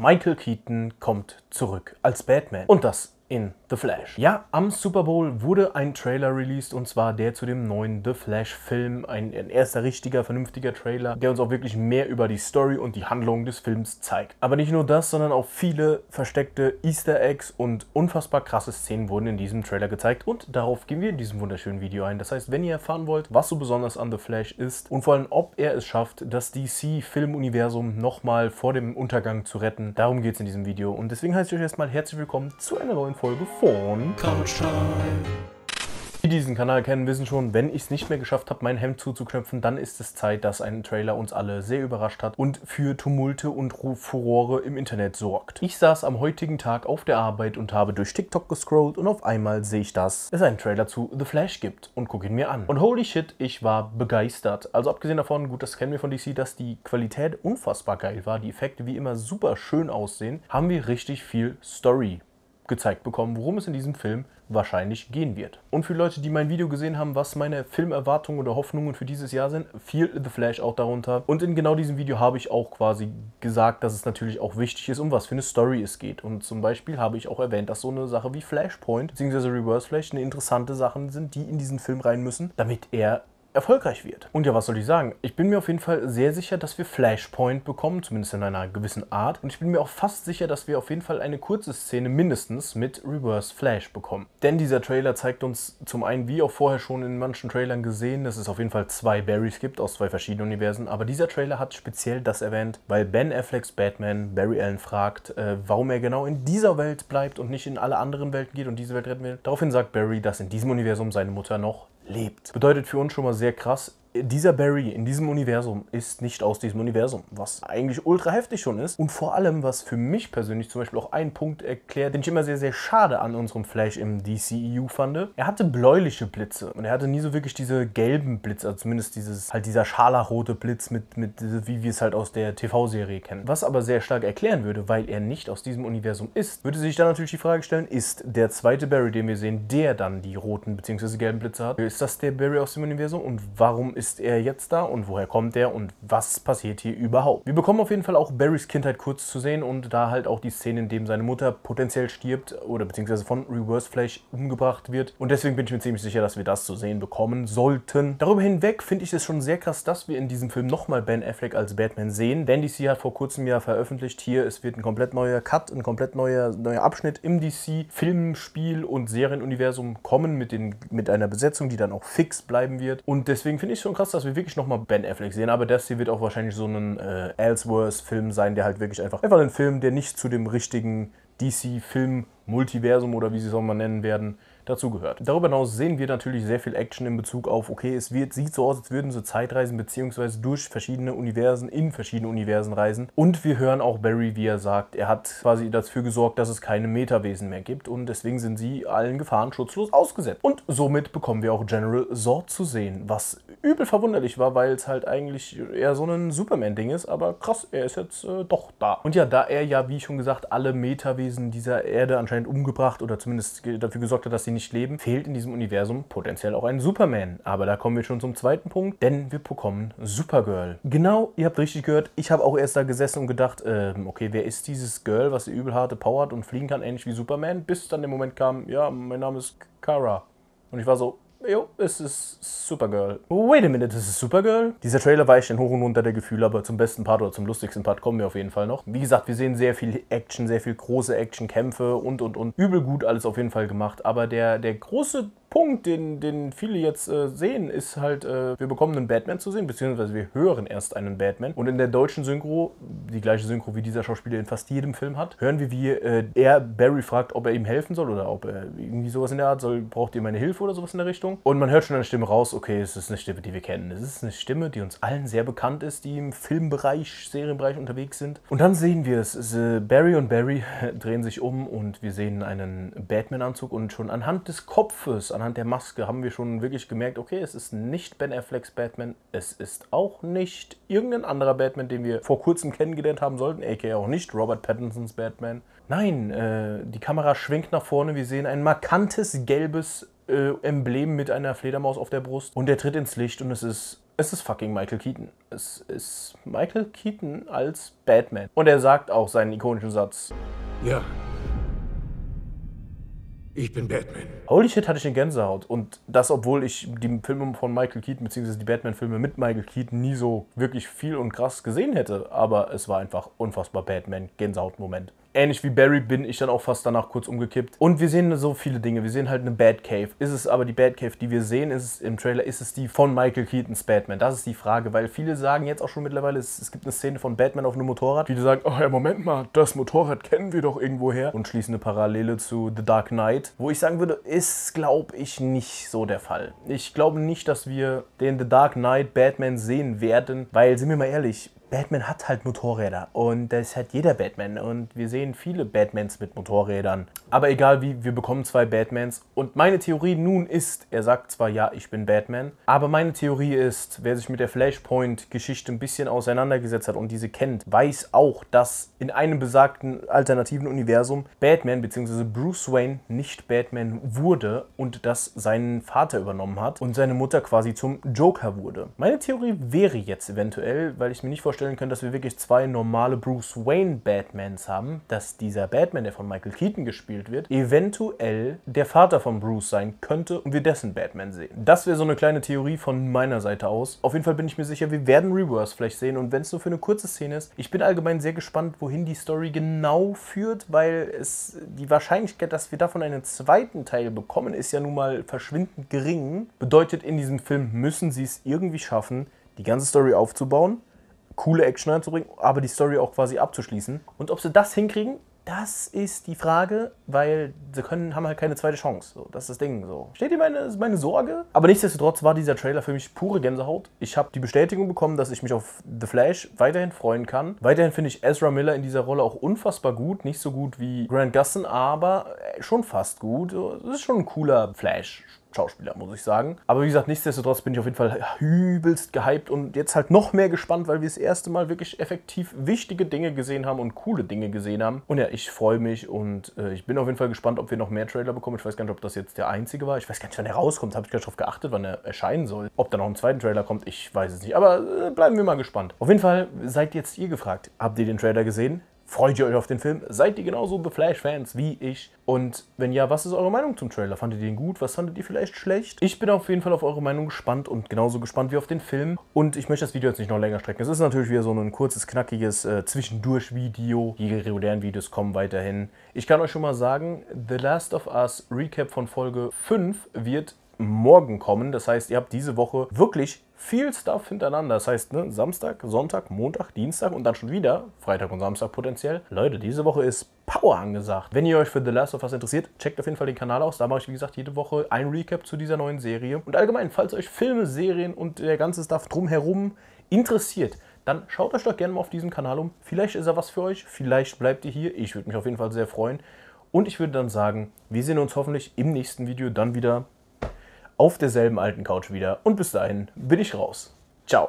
Michael Keaton kommt zurück als Batman und das in The Flash. Ja, am Super Bowl wurde ein Trailer released, und zwar der zu dem neuen The Flash-Film. Ein erster richtiger, vernünftiger Trailer, der uns auch wirklich mehr über die Story und die Handlung des Films zeigt. Aber nicht nur das, sondern auch viele versteckte Easter Eggs und unfassbar krasse Szenen wurden in diesem Trailer gezeigt. Und darauf gehen wir in diesem wunderschönen Video ein. Das heißt, wenn ihr erfahren wollt, was so besonders an The Flash ist und vor allem, ob er es schafft, das DC-Filmuniversum nochmal vor dem Untergang zu retten, darum geht es in diesem Video. Und deswegen heiße ich euch erstmal herzlich willkommen zu einer neuen Folge von Couch Time. Die diesen Kanal kennen, wissen schon, wenn ich es nicht mehr geschafft habe, mein Hemd zuzuknöpfen, dann ist es Zeit, dass ein Trailer uns alle sehr überrascht hat und für Tumulte und Furore im Internet sorgt. Ich saß am heutigen Tag auf der Arbeit und habe durch TikTok gescrollt und auf einmal sehe ich, dass es einen Trailer zu The Flash gibt und gucke ihn mir an. Und holy shit, ich war begeistert. Also abgesehen davon, gut, das kennen wir von DC, dass die Qualität unfassbar geil war, die Effekte wie immer super schön aussehen, haben wir richtig viel Story gezeigt bekommen, worum es in diesem Film wahrscheinlich gehen wird. Und für Leute, die mein Video gesehen haben, was meine Filmerwartungen oder Hoffnungen für dieses Jahr sind, fiel The Flash auch darunter. Und in genau diesem Video habe ich auch quasi gesagt, dass es natürlich auch wichtig ist, um was für eine Story es geht. Und zum Beispiel habe ich auch erwähnt, dass so eine Sache wie Flashpoint bzw. Reverse Flash eine interessante Sache sind, die in diesen Film rein müssen, damit er erfolgreich wird. Und ja, was soll ich sagen? Ich bin mir auf jeden Fall sehr sicher, dass wir Flashpoint bekommen, zumindest in einer gewissen Art. Und ich bin mir auch fast sicher, dass wir auf jeden Fall eine kurze Szene mindestens mit Reverse Flash bekommen. Denn dieser Trailer zeigt uns zum einen, wie auch vorher schon in manchen Trailern gesehen, dass es auf jeden Fall zwei Barrys gibt aus zwei verschiedenen Universen. Aber dieser Trailer hat speziell das erwähnt, weil Ben Afflecks Batman Barry Allen fragt, warum er genau in dieser Welt bleibt und nicht in alle anderen Welten geht und diese Welt retten will. Daraufhin sagt Barry, dass in diesem Universum seine Mutter noch lebt. Bedeutet für uns schon mal sehr krass, dieser Barry in diesem Universum ist nicht aus diesem Universum, was eigentlich ultra heftig schon ist. Und vor allem, was für mich persönlich zum Beispiel auch einen Punkt erklärt, den ich immer sehr, sehr schade an unserem Flash im DCEU fand. Er hatte bläuliche Blitze und er hatte nie so wirklich diese gelben Blitze, also zumindest dieses, halt dieser scharlachrote Blitz, wie wir es halt aus der TV-Serie kennen. Was aber sehr stark erklären würde, weil er nicht aus diesem Universum ist, würde sich dann natürlich die Frage stellen, ist der zweite Barry, den wir sehen, der dann die roten bzw. gelben Blitze hat? Ist das der Barry aus dem Universum und warum ist er jetzt da und woher kommt er und was passiert hier überhaupt? Wir bekommen auf jeden Fall auch Barrys Kindheit kurz zu sehen und da halt auch die Szene, in dem seine Mutter potenziell stirbt oder beziehungsweise von Reverse Flash umgebracht wird. Und deswegen bin ich mir ziemlich sicher, dass wir das zu sehen bekommen sollten. Darüber hinweg finde ich es schon sehr krass, dass wir in diesem Film nochmal Ben Affleck als Batman sehen. Denn DC hat vor kurzem ja veröffentlicht, hier es wird ein komplett neuer Cut, ein komplett neuer Abschnitt im DC Filmspiel und Serienuniversum kommen mit einer Besetzung, die dann auch fix bleiben wird. Und deswegen finde ich schon krass, dass wir wirklich nochmal Ben Affleck sehen, aber das hier wird auch wahrscheinlich so ein Elseworlds-Film sein, der halt wirklich einfach ein Film, der nicht zu dem richtigen DC-Film-Multiversum oder wie sie es auch mal nennen werden, dazu gehört. Darüber hinaus sehen wir natürlich sehr viel Action in Bezug auf, okay, sieht so aus, als würden so Zeitreisen bzw. durch verschiedene Universen in verschiedene Universen reisen. Und wir hören auch Barry, wie er sagt, er hat quasi dafür gesorgt, dass es keine Metawesen mehr gibt und deswegen sind sie allen Gefahren schutzlos ausgesetzt. Und somit bekommen wir auch General Zord zu sehen, was übel verwunderlich war, weil es halt eigentlich eher so ein Superman-Ding ist, aber krass, er ist jetzt doch da. Und ja, da er ja, wie schon gesagt, alle Metawesen dieser Erde anscheinend umgebracht oder zumindest dafür gesorgt hat, dass sie nicht leben, fehlt in diesem Universum potenziell auch ein Superman. Aber da kommen wir schon zum zweiten Punkt, denn wir bekommen Supergirl. Genau, ihr habt richtig gehört, ich habe auch erst da gesessen und gedacht, okay, wer ist dieses Girl, was übel harte Power hat und fliegen kann, ähnlich wie Superman, bis dann der Moment kam, ja, mein Name ist Kara. Und ich war so, jo, es ist Supergirl. Wait a minute, es ist Supergirl? Dieser Trailer weicht in hoch und runter der Gefühle, aber zum besten Part oder zum lustigsten Part kommen wir auf jeden Fall noch. Wie gesagt, wir sehen sehr viel Action, sehr viel große Action-Kämpfe und. Übel gut alles auf jeden Fall gemacht, aber der große Punkt, den viele jetzt sehen, ist halt, wir bekommen einen Batman zu sehen, beziehungsweise wir hören erst einen Batman. Und in der deutschen Synchro, die gleiche Synchro wie dieser Schauspieler in fast jedem Film hat, hören wir, wie er Barry fragt, ob er ihm helfen soll oder ob er irgendwie sowas in der Art soll, braucht ihr meine Hilfe oder sowas in der Richtung. Und man hört schon eine Stimme raus, okay, es ist eine Stimme, die wir kennen. Es ist eine Stimme, die uns allen sehr bekannt ist, die im Filmbereich, Serienbereich unterwegs sind. Und dann sehen wir es, Barry und Barry drehen sich um und wir sehen einen Batman-Anzug und schon anhand des Kopfes, anhand der Maske haben wir schon wirklich gemerkt, okay, es ist nicht Ben Afflecks Batman, es ist auch nicht irgendein anderer Batman, den wir vor kurzem kennengelernt haben sollten, aka auch nicht Robert Pattinsons Batman. Nein, die Kamera schwenkt nach vorne, wir sehen ein markantes gelbes Emblem mit einer Fledermaus auf der Brust und er tritt ins Licht und es ist Es ist fucking Michael Keaton. Es ist Michael Keaton als Batman. Und er sagt auch seinen ikonischen Satz. Ja. Ich bin Batman. Holy shit, hatte ich eine Gänsehaut. Und das, obwohl ich die Filme von Michael Keaton, beziehungsweise die Batman-Filme mit Michael Keaton nie so wirklich viel und krass gesehen hätte. Aber es war einfach unfassbar Batman-Gänsehaut-Moment. Ähnlich wie Barry bin ich dann auch fast danach kurz umgekippt. Und wir sehen so viele Dinge. Wir sehen halt eine Batcave. Ist es aber die Batcave, die wir sehen? Ist es im Trailer? Ist es die von Michael Keatons Batman? Das ist die Frage, weil viele sagen jetzt auch schon mittlerweile, es gibt eine Szene von Batman auf einem Motorrad. Viele sagen, oh ja, Moment mal, das Motorrad kennen wir doch irgendwoher. Und schließen eine Parallele zu The Dark Knight, wo ich sagen würde, ist, glaube ich, nicht so der Fall. Ich glaube nicht, dass wir den The Dark Knight Batman sehen werden, weil, sind wir mal ehrlich, Batman hat halt Motorräder und das hat jeder Batman und wir sehen viele Batmans mit Motorrädern. Aber egal wie, wir bekommen zwei Batmans und meine Theorie nun ist, er sagt zwar, ja, ich bin Batman, aber meine Theorie ist, wer sich mit der Flashpoint-Geschichte ein bisschen auseinandergesetzt hat und diese kennt, weiß auch, dass in einem besagten alternativen Universum Batman bzw. Bruce Wayne nicht Batman wurde und das seinen Vater übernommen hat und seine Mutter quasi zum Joker wurde. Meine Theorie wäre jetzt eventuell, weil ich mir nicht vorstelle können, dass wir wirklich zwei normale Bruce Wayne Batmans haben, dass dieser Batman, der von Michael Keaton gespielt wird, eventuell der Vater von Bruce sein könnte und wir dessen Batman sehen. Das wäre so eine kleine Theorie von meiner Seite aus. Auf jeden Fall bin ich mir sicher, wir werden Reverse Flash sehen und wenn es nur für eine kurze Szene ist, ich bin allgemein sehr gespannt, wohin die Story genau führt, weil es die Wahrscheinlichkeit, dass wir davon einen zweiten Teil bekommen, ist ja nun mal verschwindend gering. Bedeutet, in diesem Film müssen sie es irgendwie schaffen, die ganze Story aufzubauen, coole Action reinzubringen, aber die Story auch quasi abzuschließen. Und ob sie das hinkriegen, das ist die Frage, weil sie haben halt keine zweite Chance. So, das ist das Ding so. Steht ihr meine Sorge? Aber nichtsdestotrotz war dieser Trailer für mich pure Gänsehaut. Ich habe die Bestätigung bekommen, dass ich mich auf The Flash weiterhin freuen kann. Weiterhin finde ich Ezra Miller in dieser Rolle auch unfassbar gut. Nicht so gut wie Grant Gustin, aber schon fast gut. Das ist schon ein cooler Flash. Schauspieler, muss ich sagen. Aber wie gesagt, nichtsdestotrotz bin ich auf jeden Fall übelst gehypt und jetzt halt noch mehr gespannt, weil wir das erste Mal wirklich effektiv wichtige Dinge gesehen haben und coole Dinge gesehen haben. Und ja, ich freue mich und ich bin auf jeden Fall gespannt, ob wir noch mehr Trailer bekommen. Ich weiß gar nicht, ob das jetzt der einzige war. Ich weiß gar nicht, wann er rauskommt. Habe ich gar nicht drauf geachtet, wann er erscheinen soll. Ob da noch ein zweiter Trailer kommt, ich weiß es nicht. Aber bleiben wir mal gespannt. Auf jeden Fall seid jetzt ihr gefragt. Habt ihr den Trailer gesehen? Freut ihr euch auf den Film? Seid ihr genauso The Flash-Fans wie ich? Und wenn ja, was ist eure Meinung zum Trailer? Fandet ihr ihn gut? Was fandet ihr vielleicht schlecht? Ich bin auf jeden Fall auf eure Meinung gespannt und genauso gespannt wie auf den Film. Und ich möchte das Video jetzt nicht noch länger strecken. Es ist natürlich wieder so ein kurzes, knackiges Zwischendurch-Video. Die regulären Videos kommen weiterhin. Ich kann euch schon mal sagen, The Last of Us Recap von Folge 5 wird morgen kommen. Das heißt, ihr habt diese Woche wirklich viel Stuff hintereinander. Das heißt, ne, Samstag, Sonntag, Montag, Dienstag und dann schon wieder Freitag und Samstag potenziell. Leute, diese Woche ist Power angesagt. Wenn ihr euch für The Last of Us interessiert, checkt auf jeden Fall den Kanal aus. Da mache ich, wie gesagt, jede Woche ein Recap zu dieser neuen Serie. Und allgemein, falls euch Filme, Serien und der ganze Stuff drumherum interessiert, dann schaut euch doch gerne mal auf diesem Kanal um. Vielleicht ist er was für euch, vielleicht bleibt ihr hier. Ich würde mich auf jeden Fall sehr freuen. Und ich würde dann sagen, wir sehen uns hoffentlich im nächsten Video dann wieder auf derselben alten Couch wieder. Und bis dahin bin ich raus. Ciao.